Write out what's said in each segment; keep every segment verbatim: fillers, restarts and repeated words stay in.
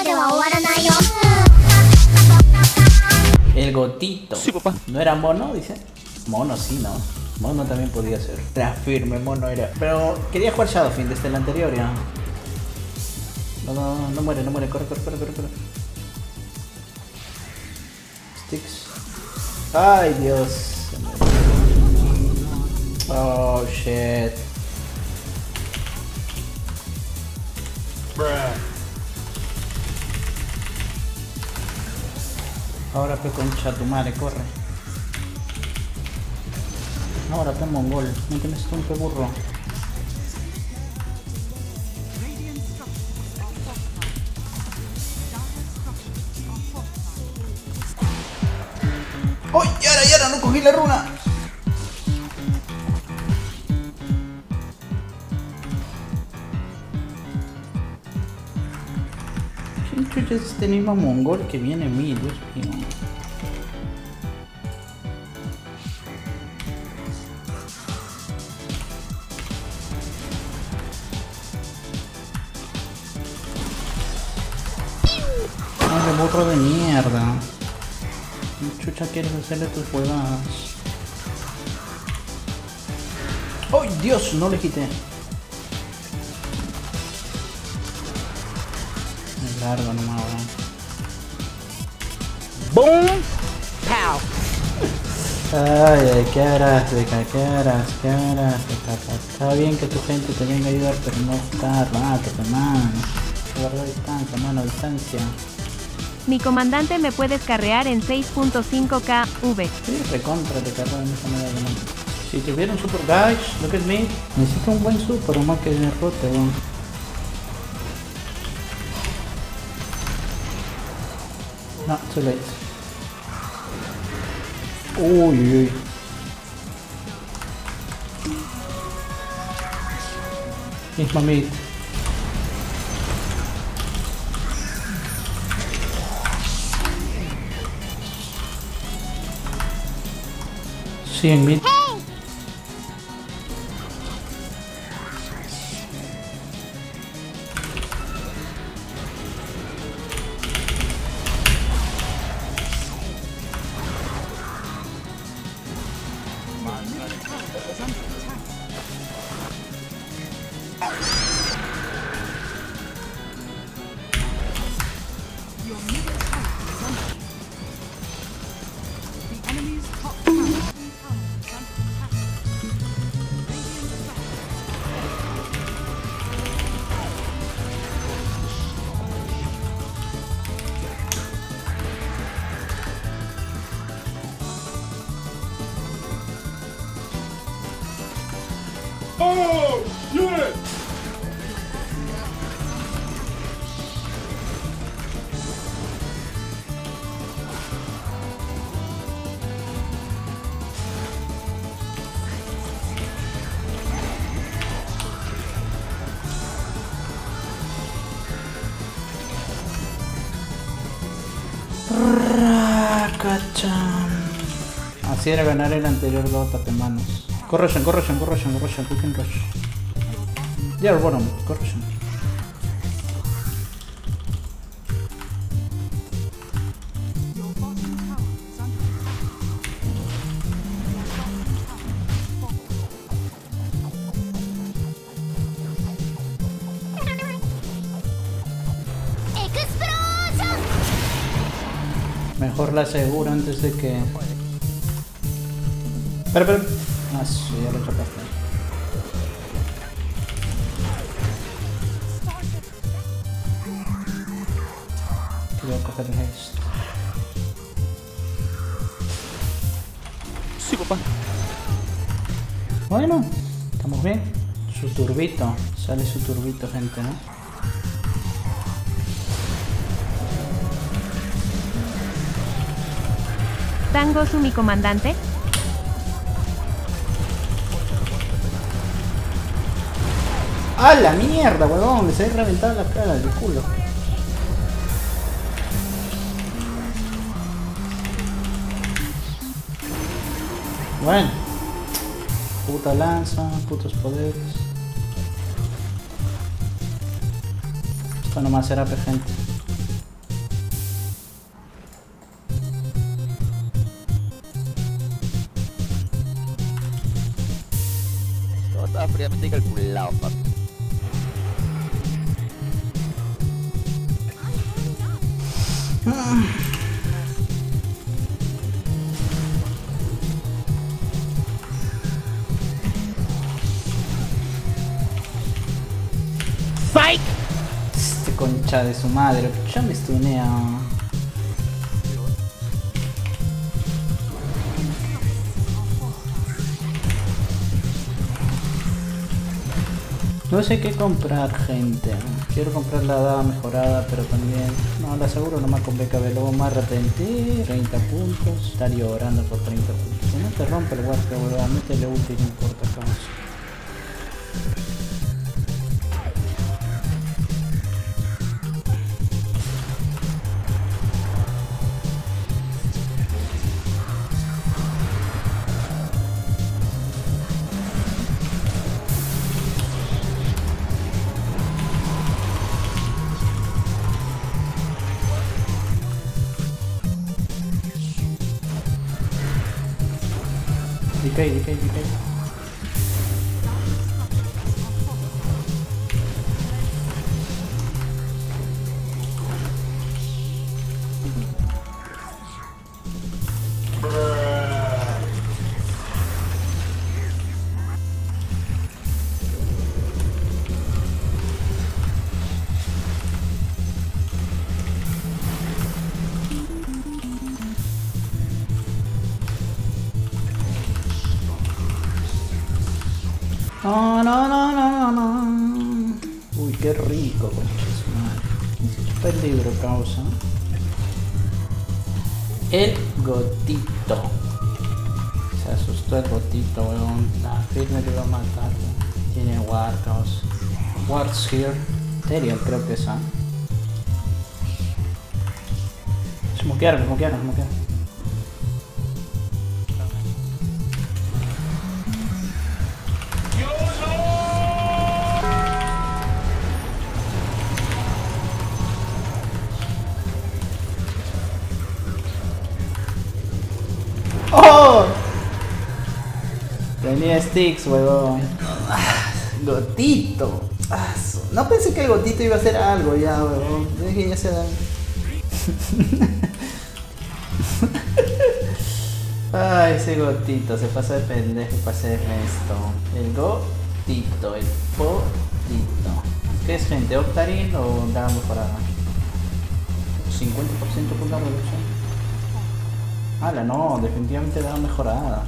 Dota de wa owaranai yo. El gotito. Sí, papá. ¿No era mono? Dice. Mono sí, ¿no? Mono también podía ser. Transfirme, mono era. Pero quería jugar Shadowfin desde el anterior, ya. No, no, no, no muere, no muere. Corre, corre, corre, corre, corre. Sticks. Ay, Dios. Oh, shit. Ahora pe concha tu madre, corre. Ahora pe mongol, no tienes un pe burro. ¡Uy! ¡Oh, yara, yara! ¡No cogí la runa! ¿Quién chucha es este mismo mongol que viene a mí? Dios mío. ¡Ay, de burro de mierda! Chucha, quieres hacerle tus juegadas. ¡Ay, oh, Dios! No le quité. Me largo nomás, weón. ¡Boom! ¡Pow! Ay, ay, qué harás, beca, qué harás, qué harás, beca. Está bien que tu gente te venga a ayudar, pero no está rato, man. Guarda distancia, mano, distancia. Mi comandante me puede carrear en seis punto cinco K V. Sí, recontra te cargo en esa manera de mano. Si tuviera un super guys, look at me. Necesito un buen super, más que el rote, weón. No, too late. Uy, uy. It's my meat. cien mil. Hey. Oh, yeah. Así era ganar el anterior Dota de manos. Corrosion, corrosion, corrosion, corrosion, we can rush. They are bottom, corrosion. Mejor la aseguro antes de que... Espera, espera. Ah, sí, ya lo atrapaste. Voy a coger el haste. Sí, papá. Bueno, estamos bien. Su turbito. Sale su turbito, gente, ¿no? Tango su mi comandante. ¡A la mierda, huevón! Me se ha reventado la cara del culo. Bueno. Puta lanza, putos poderes. Esto nomás era pe gente. fríamente calculado, papi. Ah. ¡Psych! Este concha de su madre, ya me stunea. No sé qué comprar, gente. Quiero comprar la dada mejorada, pero también... No, la aseguro nomás con B K B, luego más arrepentir. treinta puntos. Estar llorando por treinta puntos. Si no te rompe el guardia, boludo, métele ulti, no importa, cabrón. D K, D K, D K. No, no, no, no, no. Uy, qué rico, conchas. Peligro causa. El gotito. Se asustó el gotito, weón. La firme que va a matar. Tiene ward, causa. Ward's here. Terion creo que es, ¿ah? Smokearon, smokearon, smokearon. ¡Oh! Tenía sticks, huevón. Gotito. No pensé que el gotito iba a hacer algo ya, huevón. Es que ya se da. Ay, ese gotito. Se pasa de pendejo para hacer esto. El gotito. El potito. ¿Qué es, gente? ¿Octarine o nada mejorada? cincuenta por ciento con la reducción. ¡Hala, no! Definitivamente da mejorada.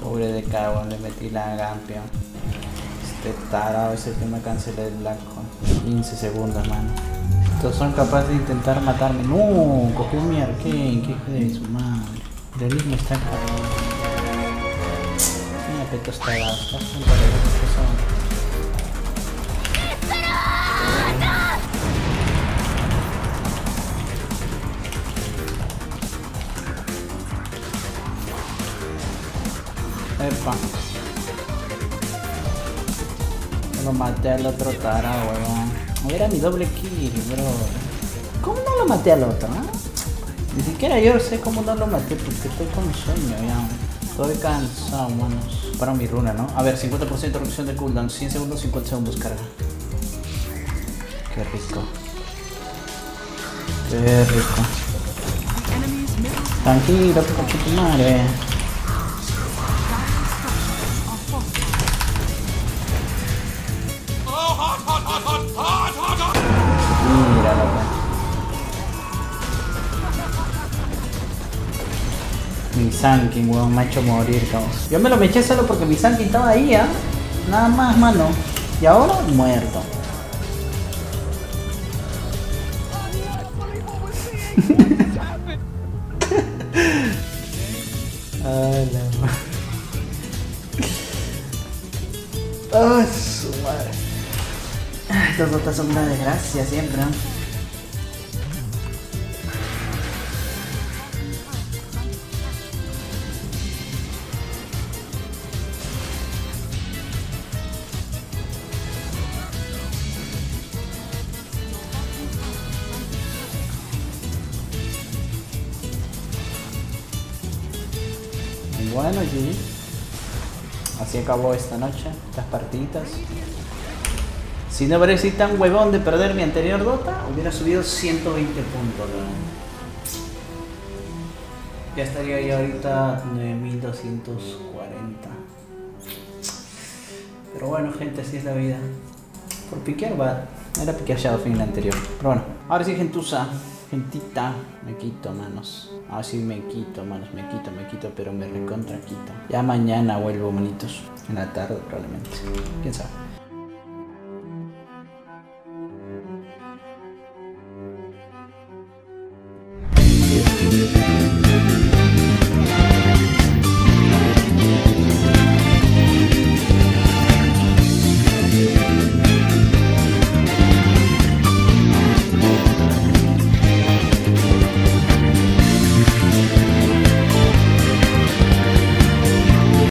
Pobre de cagón, le metí la gampia. Este tarado es el que me cancelé el blanco. quince segundos, mano. Estos son capaces de intentar matarme. ¡No! Cogió mi arcane. ¡Qué hijo de su madre! Realismo está cagado. Una petostada. Está junto a la persona. Epa. Lo maté al otro tarado, weón. Era mi doble kill, bro. ¿Cómo no lo maté al otro, eh? Ni siquiera yo sé cómo no lo maté porque estoy con sueño, ya. Estoy cansado, manos. Para mi runa, ¿no? A ver, cincuenta por ciento reducción de cooldown. cien segundos, cincuenta segundos carga. Qué rico. Qué rico. Tranquilo, madre. Mira, loco. Mi Sankin, weón, me ha hecho morir, cabrón. Yo me lo me eché solo porque mi Sankin estaba ahí, ¿eh? Nada más, mano. Y ahora, muerto. Ay, la madre. Ay, su madre. Estas botas son una desgracia siempre. Bueno, G G. Así acabó esta noche, estas partiditas. Si no hubiera sido tan huevón de perder mi anterior Dota, hubiera subido ciento veinte puntos, ¿no? Ya estaría ahí ahorita nueve mil doscientos cuarenta. Pero bueno, gente, así es la vida. Por piquear va. Era piquear Shadowfin la anterior. Pero bueno, ahora sí, gentuza. Gentita, me quito, manos. Ahora sí me quito, manos, me quito, me quito, pero me recontra quito. Ya mañana vuelvo, manitos. En la tarde, probablemente. Quién sabe.